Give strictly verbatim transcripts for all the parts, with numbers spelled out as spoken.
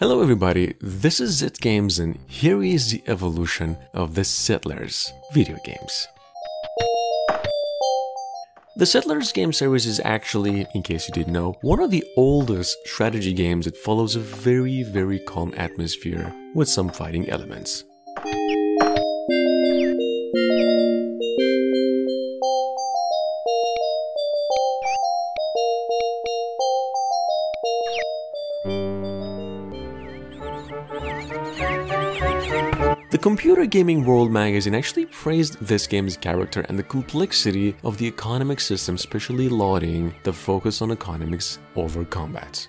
Hello everybody, this is Zet GameZ and here is the evolution of The Settlers video games. The Settlers game series is actually, in case you didn't know, one of the oldest strategy games that follows a very, very calm atmosphere with some fighting elements. The Computer Gaming World magazine actually praised this game's character and the complexity of the economic system, especially lauding the focus on economics over combat.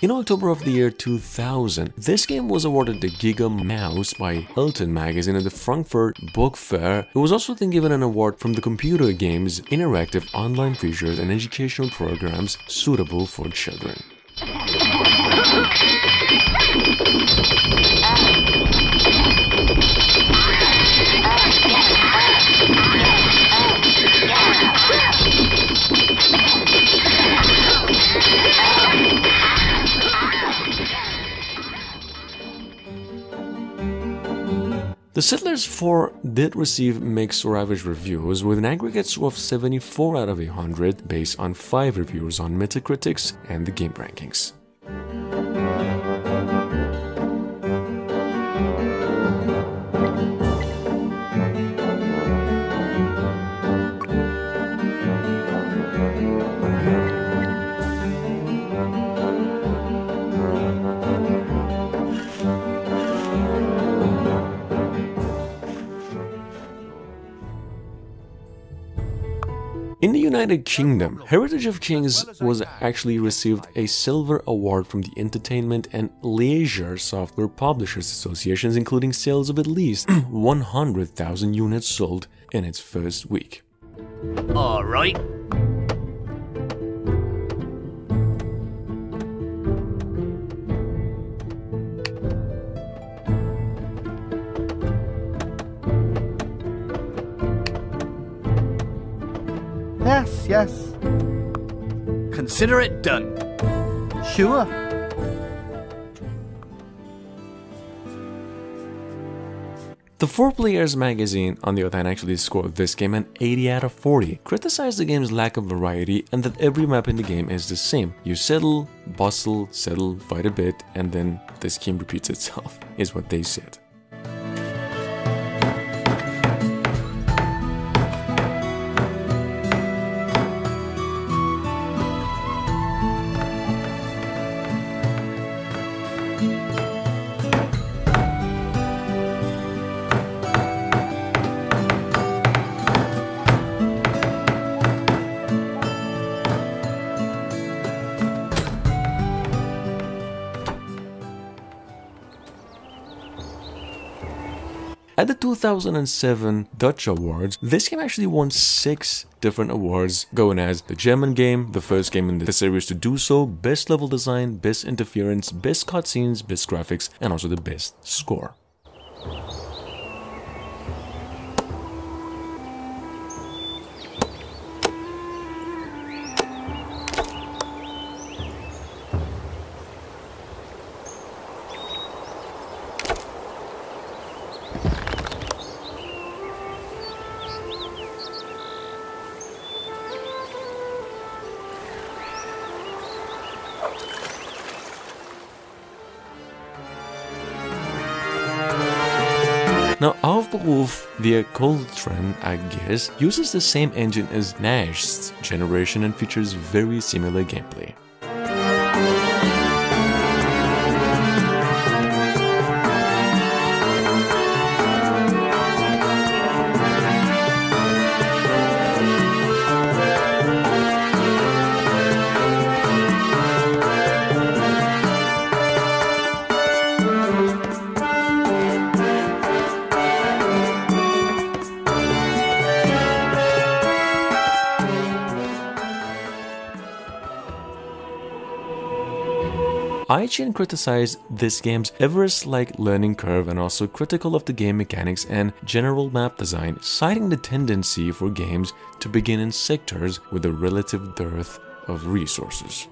In October of the year two thousand, this game was awarded the Giga Mouse by Hilton Magazine at the Frankfurt Book Fair. It was also then given an award from the Computer Games, interactive online features and educational programs suitable for children. The Settlers four did receive mixed or average reviews, with an aggregate score of seventy-four out of one hundred based on five reviews on Metacritic and the game rankings. In the United Kingdom, Heritage of Kings was actually received a silver award from the Entertainment and Leisure Software Publishers Associations, including sales of at least one hundred thousand units sold in its first week. All right. Yes, yes. Consider it done. Sure. The four Players magazine, on the other hand, actually scored this game an eighty out of forty, criticized the game's lack of variety and that every map in the game is the same. You settle, bustle, settle, fight a bit, and then the scheme repeats itself, is what they said. At the two thousand seven Dutch Awards, this game actually won six different awards, going as the German game, the first game in the series to do so, best level design, best interference, best cutscenes, best graphics, and also the best score. Now, Aufbruch via Coltrane, I guess, uses the same engine as Nash's generation and features very similar gameplay. I G N criticized this game's ever slight learning curve and also critical of the game mechanics and general map design, citing the tendency for games to begin in sectors with a relative dearth of resources.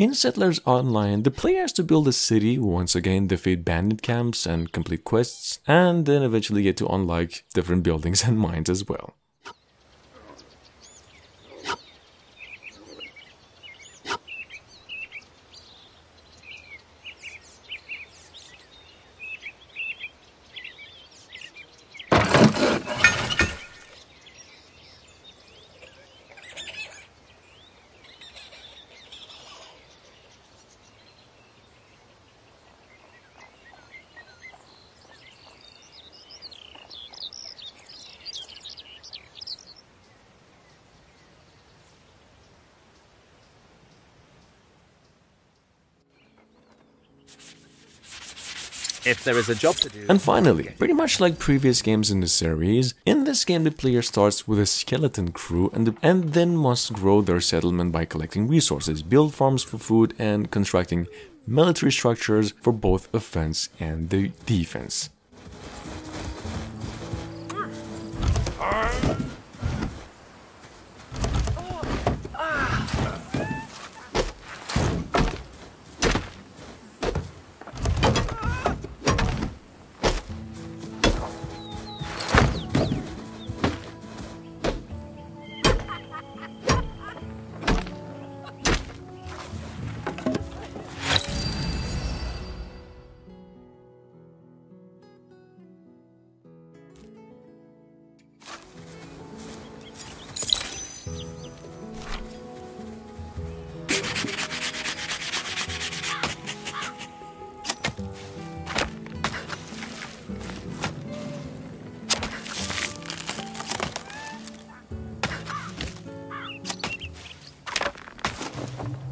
In Settlers Online, the player has to build a city, once again defeat bandit camps and complete quests, and then eventually get to unlock different buildings and mines as well. If there is a job to do. And finally, pretty much like previous games in the series, in this game the player starts with a skeleton crew and, the, and then must grow their settlement by collecting resources, build farms for food and constructing military structures for both offense and the defense. Thank you.